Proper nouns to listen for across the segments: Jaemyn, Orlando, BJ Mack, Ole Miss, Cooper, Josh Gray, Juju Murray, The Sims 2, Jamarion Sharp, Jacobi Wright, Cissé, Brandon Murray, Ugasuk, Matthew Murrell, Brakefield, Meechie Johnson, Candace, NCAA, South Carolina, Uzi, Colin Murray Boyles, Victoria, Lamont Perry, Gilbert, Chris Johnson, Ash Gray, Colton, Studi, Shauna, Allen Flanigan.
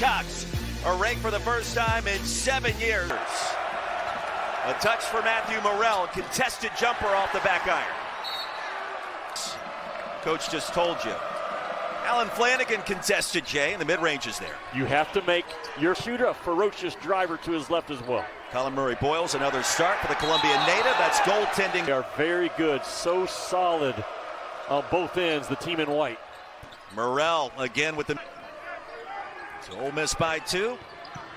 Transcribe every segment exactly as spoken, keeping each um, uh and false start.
Gamecocks are ranked for the first time in seven years. A touch for Matthew Murrell, contested jumper off the back iron. Coach just told you. Allen Flanigan contested, Jay, and the mid-range is there. You have to make your shooter a ferocious driver to his left as well. Colin Murray Boyles, another start for the Colombian native. That's goaltending. They are very good, so solid on both ends, the team in white. Murrell again with the... So Ole Miss by two.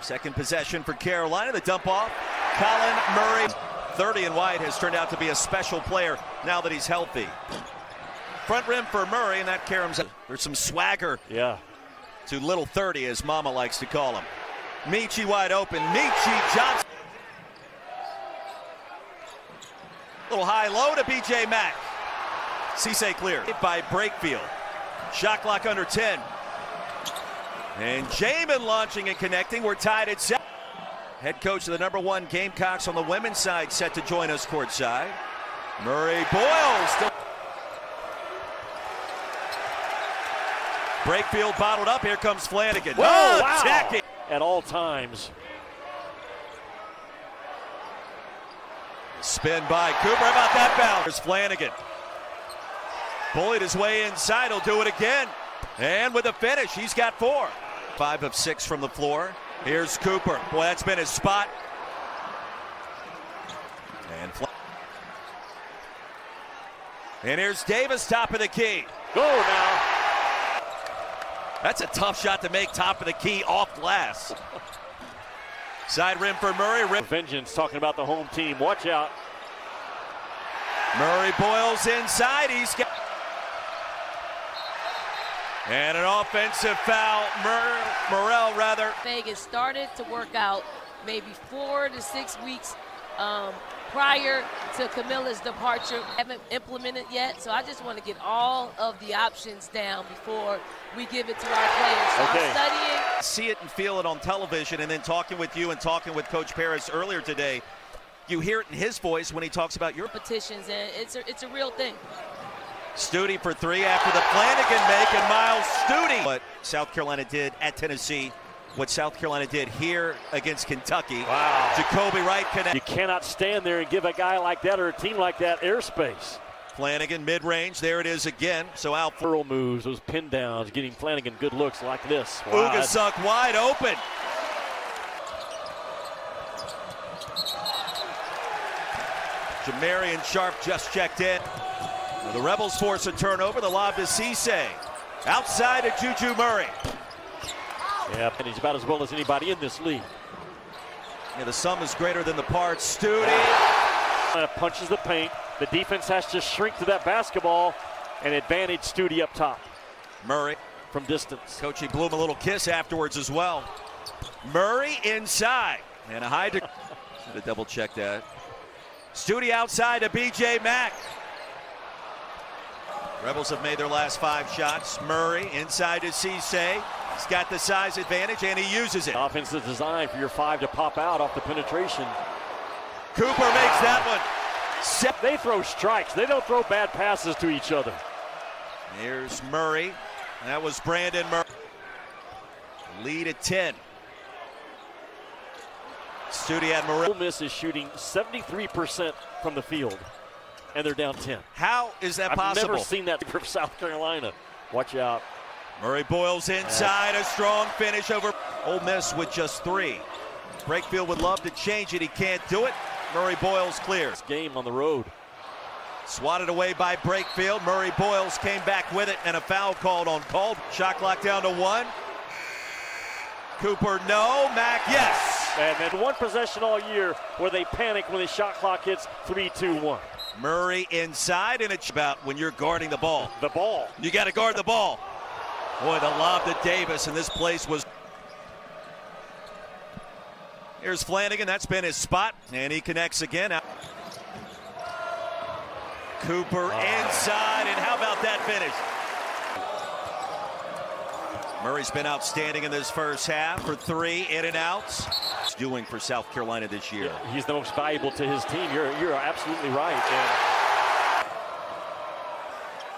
Second possession for Carolina, the dump off. Colin Murray, thirty and wide, has turned out to be a special player now that he's healthy. Front rim for Murray, and that caroms out. There's some swagger. Yeah. To little thirty, as Mama likes to call him. Meechie wide open. Meechie Johnson. Little high low to B J Mack. Cissé clear by Brakefield. Shot clock under ten. And Jaemyn launching and connecting. We're tied at seven. Head coach of the number one Gamecocks on the women's side set to join us courtside. Murray Boyles. Brakefield bottled up. Here comes Flanigan. Whoa, oh, wow. Attacking. At all times. Spin by Cooper. How about that foul? There's Flanigan. Bullied his way inside. He'll do it again. And with a finish, he's got four. Five of six from the floor. Here's Cooper. Boy, that's been his spot. And, and here's Davis, top of the key. Go now. That's a tough shot to make, top of the key, off glass. Side rim for Murray. Rim. Vengeance, talking about the home team. Watch out. Murray Boyles inside. He's got... And an offensive foul, Mur Murrell rather. Vegas started to work out maybe four to six weeks um, prior to Camilla's departure. Haven't implemented yet, so I just want to get all of the options down before we give it to our players. So okay. I'm studying. See it and feel it on television, and then talking with you and talking with Coach Paris earlier today, you hear it in his voice when he talks about your petitions, and it's a, it's a real thing. Studi for three after the Flanigan make, and Miles Studi. What South Carolina did at Tennessee, what South Carolina did here against Kentucky. Wow. Jacobi Wright connect. You cannot stand there and give a guy like that or a team like that airspace. Flanigan mid-range, there it is again. So Al Furl moves, those pin downs, getting Flanigan good looks like this. Wow. Ugasuk wide open. Jamarion Sharp just checked in. The Rebels force a turnover. The lob to Cissé. Outside to Juju Murray. Yeah, and he's about as well as anybody in this league. Yeah, the sum is greater than the parts. Studi. Yeah. Punches the paint. The defense has to shrink to that basketball and advantage Studi up top. Murray. From distance. Coach, he blew him a little kiss afterwards as well. Murray inside. And a high degree. Should have double checked that. Studi outside to B J Mack. Rebels have made their last five shots. Murray inside to Cissé. He's got the size advantage, and he uses it. Offensive design for your five to pop out off the penetration. Cooper makes that one. They throw strikes. They don't throw bad passes to each other. Here's Murray. That was Brandon Murray. Lead at ten. Studi had Murray. Ole Miss is shooting seventy-three percent from the field. And they're down ten. How is that I've possible? I've never seen that from South Carolina. Watch out. Murray Boyles inside. A strong finish over Ole Miss with just three. Brakefield would love to change it. He can't do it. Murray Boyles clears. Game on the road. Swatted away by Brakefield. Murray Boyles came back with it, and a foul called on Colton. Shot clock down to one. Cooper, no. Mack, yes. And then one possession all year where they panic when the shot clock hits three two one. Murray inside, and it's about when you're guarding the ball. The ball. You got to guard the ball. Boy, the lob to Davis, and this place was... Here's Flanigan. That's been his spot, and he connects again. Out. Cooper wow. inside, and how about that finish? Murray's been outstanding in this first half for three in and outs. Doing for South Carolina this year. Yeah, he's the most valuable to his team. You're, you're absolutely right.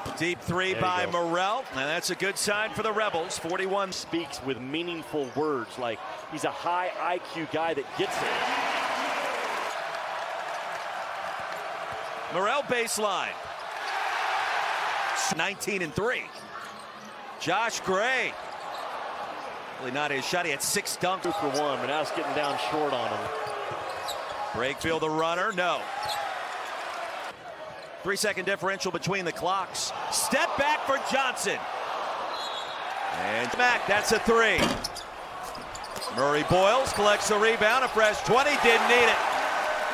And Deep three by Murrell, and that's a good sign for the Rebels. forty-one speaks with meaningful words, like he's a high I Q guy that gets it. Murrell baseline. nineteen and three. Josh Gray. Really not his shot. He had six dunks. Two for one, but now it's getting down short on him. Brakefield the runner. No. Three-second differential between the clocks. Step back for Johnson. And Mack, that's a three. Murray Boyles collects the rebound. A fresh twenty. Didn't need it.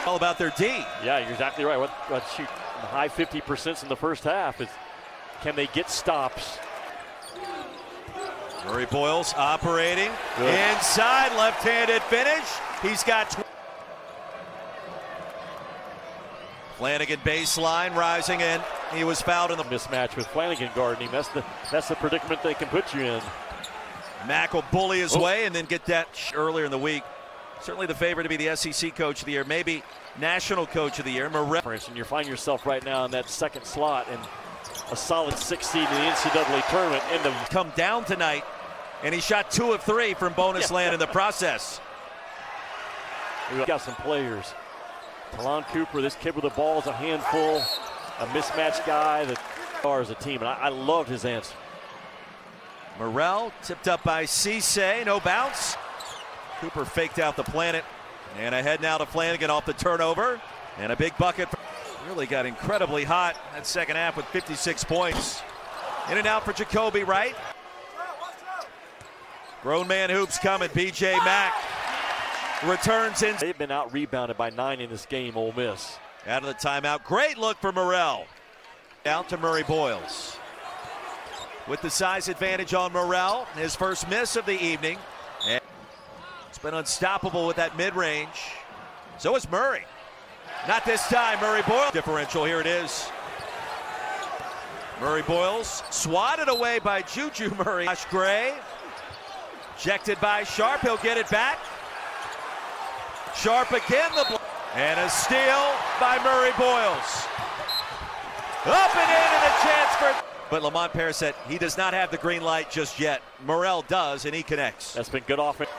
All about their D. Yeah, you're exactly right. What, what shoot? The high fifty percent in the first half. Is, can they get stops? Murray Boyles operating. Good. Inside, left-handed finish. He's got twenty. Flanigan baseline, rising in. He was fouled in the mismatch with Flanigan guarding him. That's the, that's the predicament they can put you in. Mack will bully his oh. way and then get that earlier in the week. Certainly the favorite to be the S E C Coach of the Year, maybe National Coach of the Year. And you find yourself right now in that second slot and a solid six seed in the N C double A tournament. And the come down tonight, and he shot two of three from bonus yeah. land in the process. We got some players. Colin Cooper, this kid with the ball is a handful, a mismatched guy that stars a team, and I, I loved his answer. Murrell tipped up by Cissé, no bounce. Cooper faked out the planet, and ahead now to Flanigan off the turnover, and a big bucket. Really got incredibly hot that second half with fifty-six points. In and out for Jacobi Wright. Grown man hoops coming, B J Mack. Returns in. They've been out rebounded by nine in this game, Ole Miss. Out of the timeout. Great look for Murrell. Out to Murray Boyles. With the size advantage on Murrell, his first miss of the evening. And it's been unstoppable with that mid-range. So is Murray. Not this time, Murray Boyles. Differential, here it is. Murray Boyles swatted away by Juju Murray. Ash Gray. Ejected by Sharp. He'll get it back. Sharp again, the block. And a steal by Murray Boyles. Up and in, and a chance for... But Lamont Perry said he does not have the green light just yet. Murrell does, and he connects. That's been good offense.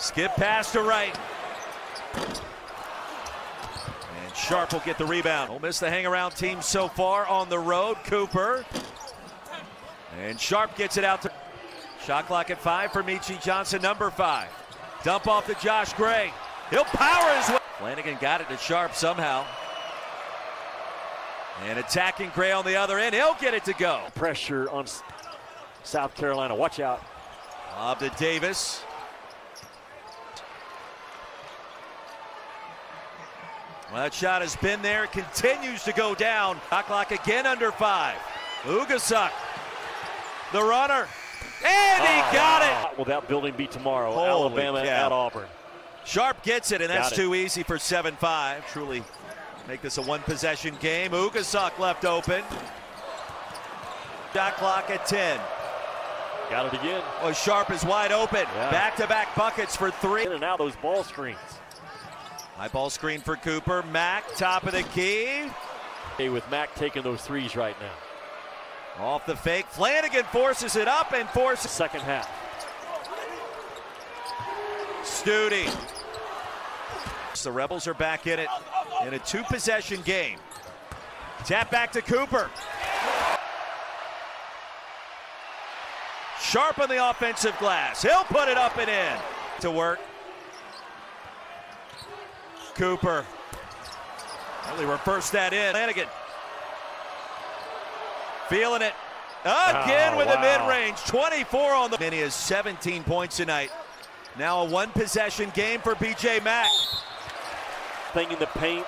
Skip pass to Wright. And Sharp will get the rebound. Ole Miss the hangaround team so far on the road. Cooper. And Sharp gets it out to... Shot clock at five for Meechie Johnson, number five. Dump off to Josh Gray. He'll power his way. Flanigan got it to Sharp somehow. And attacking Gray on the other end. He'll get it to go. Pressure on South Carolina. Watch out. Lob to Davis. Well, that shot has been there. It continues to go down. Clock again under five. Ugasuk, the runner. And he oh, got wow. it. Will that building be tomorrow? Holy Alabama cow. At Auburn. Sharp gets it, and that's too easy for seven five. Truly make this a one-possession game. Ugasuk left open. Shot clock at ten. Got it again. Oh, Sharp is wide open. Back-to-back yeah. -back buckets for three. And now those ball screens. High ball screen for Cooper. Mack, top of the key. Hey, with Mack taking those threes right now. Off the fake. Flanigan forces it up and forces... Second half. Studi. The Rebels are back in it in a two-possession game. Tap back to Cooper. Sharp on the offensive glass. He'll put it up and in to work. Cooper. Really reversed that in. Flanigan. Feeling it. Again oh, with wow. the mid-range. twenty-four on the... And he has seventeen points tonight. Now a one-possession game for B J Mack. Thing in the paint.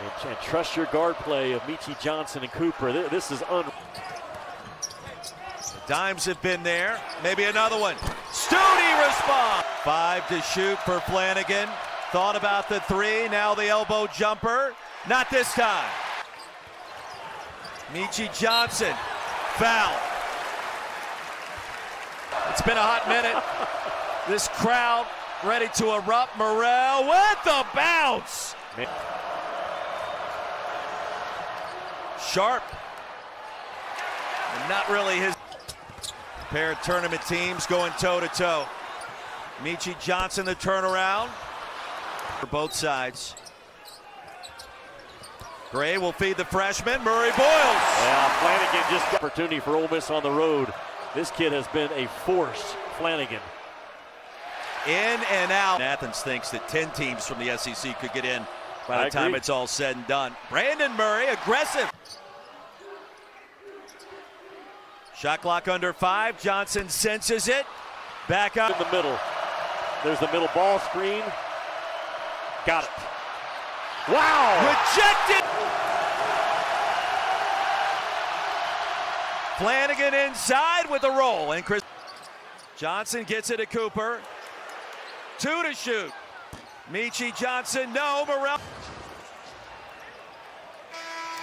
And, and trust your guard play of Meechie Johnson and Cooper. This is un... The dimes have been there. Maybe another one. Studi responds. Five to shoot for Flanigan. Thought about the three. Now the elbow jumper. Not this time. Meechie Johnson. Foul. It's been a hot minute. This crowd ready to erupt. Murrell with the bounce. Man. Sharp And not really his pair of tournament teams going toe-to-toe. Meechie Johnson the turnaround for both sides. Gray will feed the freshman, Murray Boyles. Yeah, Flanigan just got opportunity for Ole Miss on the road. This kid has been a force, Flanigan. In and out. Athens thinks that ten teams from the S E C could get in by the I time agree. It's all said and done. Brandon Murray, aggressive. Shot clock under five, Johnson senses it. Back up. In the middle. There's the middle ball screen. Got it. Wow! Rejected! Flanigan inside with the roll, and Chris Johnson gets it to Cooper. Two to shoot. Meechie Johnson, no, Murrell.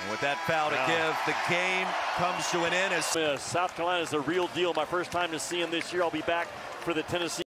And with that foul wow. to give, the game comes to an end. As South Carolina is the real deal. My first time to see him this year. I'll be back for the Tennessee.